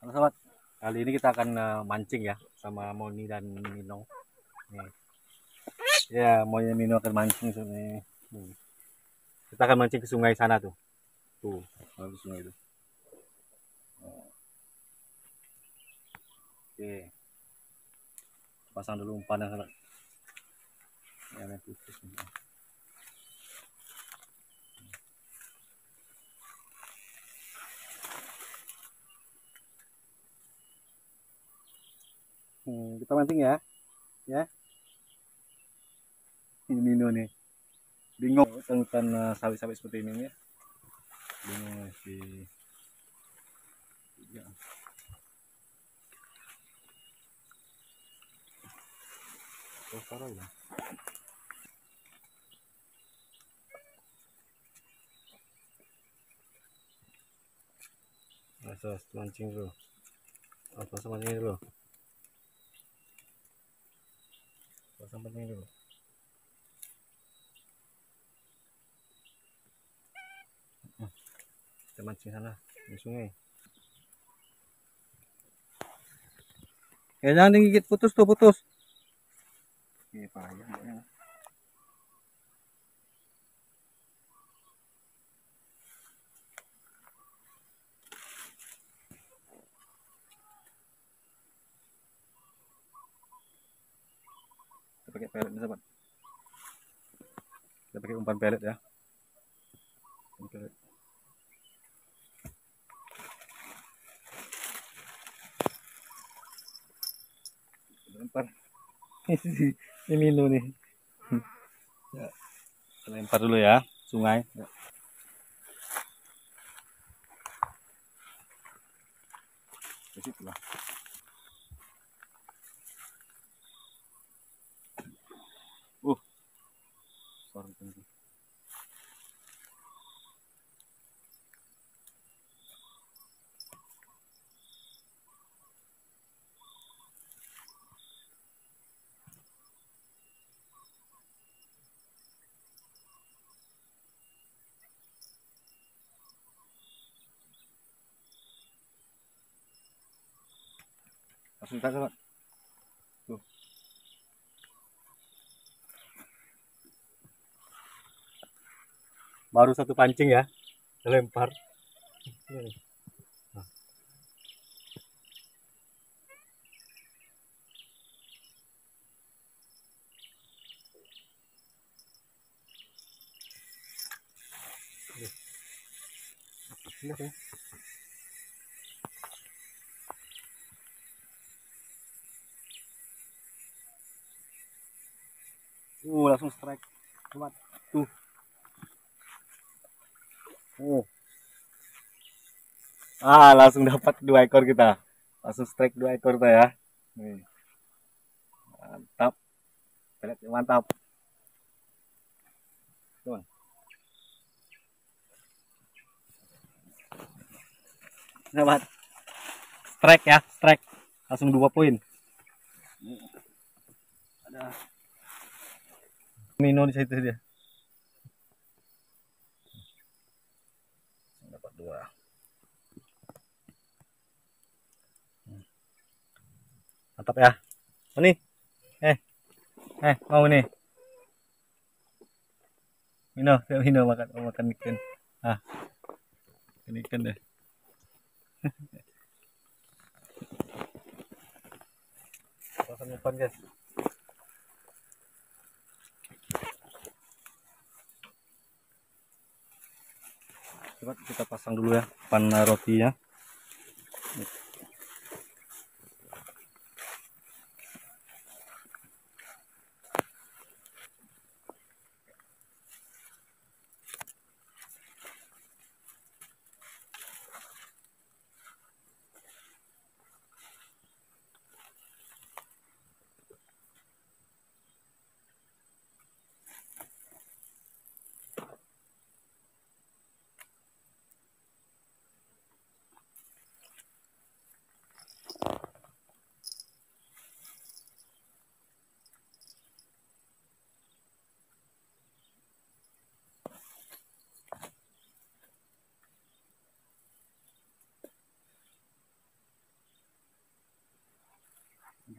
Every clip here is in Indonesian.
Halo sobat, kali ini kita akan mancing ya sama Moni dan Mino. Nih. Ya, Moni dan Mino akan mancing sini. Kita akan mancing ke sungai sana tuh. Tuh, lalu sungai itu. Oke. Pasang dulu umpannya, sobat. Ya, nanti kita mancing ya, ini Mino nih, bingung hutan sawit-sawit seperti ini ya, bingung sih, terus mancing dulu, pasang mancing dulu. Kita mancing sana di sungai. Ya jangan digigit, putus. Oke, payah ya. Pakai pelet nih sobat, kita pakai umpan pelet ya. Lempar ini Mino nih ya, lempar dulu ya sungai ya. Di situ lah. Langsung tak sobat. Tuh. Baru satu pancing ya, lempar. Nah. Oke. Langsung strike sobat tuh. Langsung dapat 2 ekor kita. Langsung strike 2 ekor kita ya. Nih. Mantap. Pelet mantap. Tuh. Sobat. Strike ya, strike. Langsung 2 poin. Ada Mino di situ dia. Dapat 2. Mantap ya. Moni. Mau nih. Mino makan ikan. Ah. Ikan deh. Pasang umpan, guys. Coba kita pasang dulu ya pan roti ya.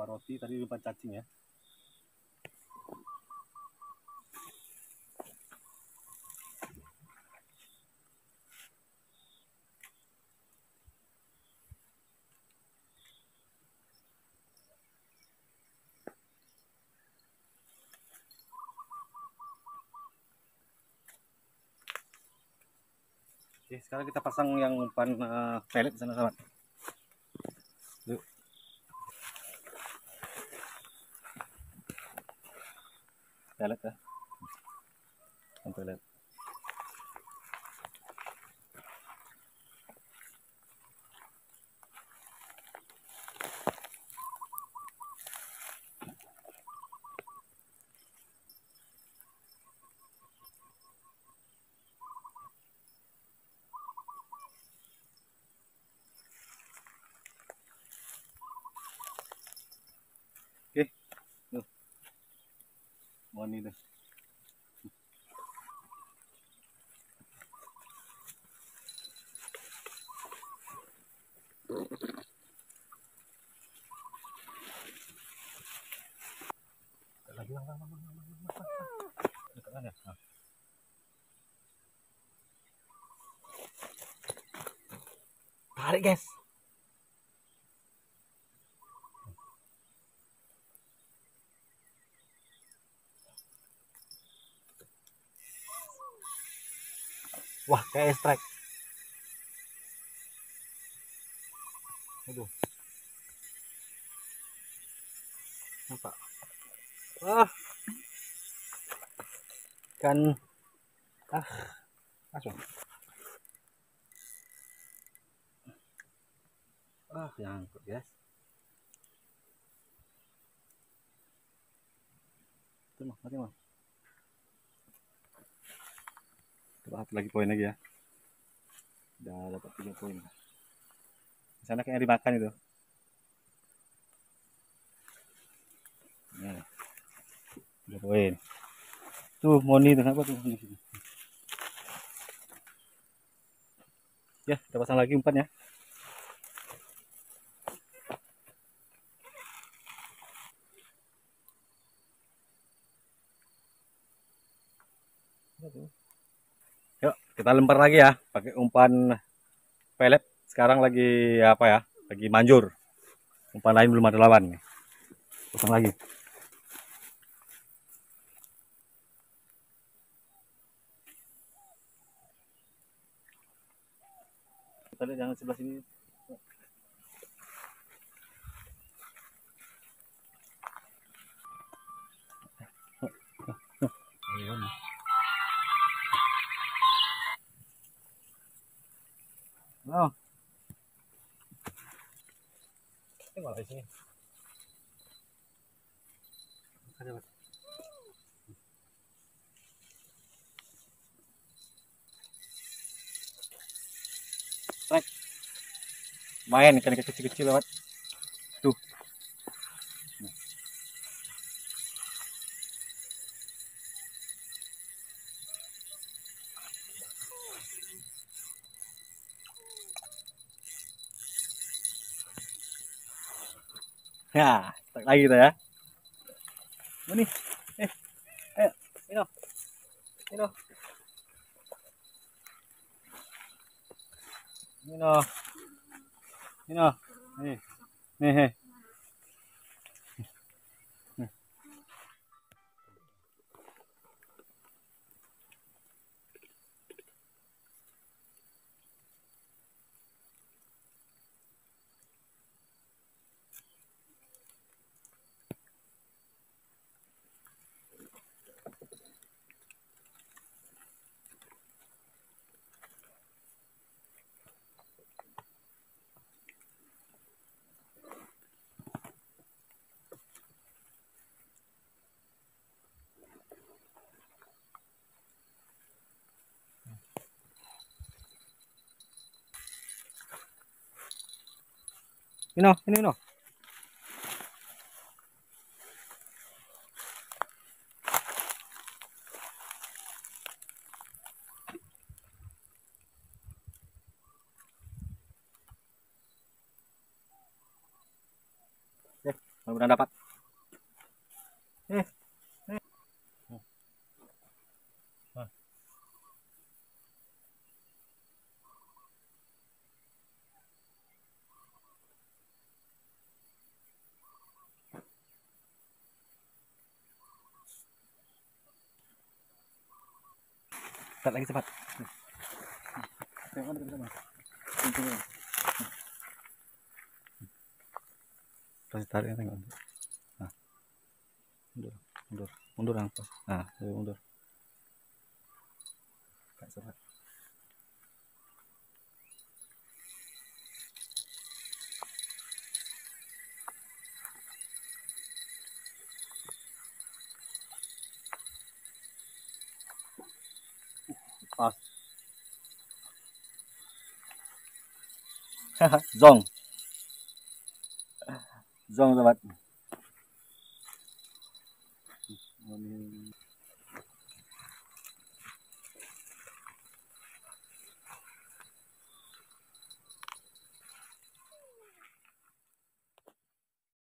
Pak Rosi tadi lupa cacing ya. Oke, sekarang kita pasang yang umpan pelet sana kawan. Yuk. Pelet ya. Pelet. Moni deh. Lagi lang ya. Tarik guys. Wah, kayak strike. Aduh. Nampak. Wah. Kan. Ah. Masuk. Ah, nyangkut, guys. Tunggu, mati, Mas. Dapat lagi poin lagi ya. Udah dapat 3 poin. Di sana kayaknya dimakan itu. Nah. 3 poin. Tuh Moni tuh apa tuh di sini. Ya, kita pasang lagi umpan ya. Yuk, kita lempar lagi ya, pakai umpan pelet. Sekarang lagi apa ya? Lagi manjur. Umpan lain belum ada lawan. Pasang lagi. Kita lihat jangan sebelah sini. Oh. Ini malah di sini. Ada apa? Strike. Main ikan kecil-kecil lewat. Tuh. Ya, tak lagi kita ya. Moni, ayo, Mino, Mino, Mino, Mino, nih, nih. Mino, ini Mino. Mudah-mudahan dapat. Tarik lagi cepat. Terus tarik, tengok. Nah. Mundur angkat. Nah, mundur. Kayak cepat. Zong, zong sobat.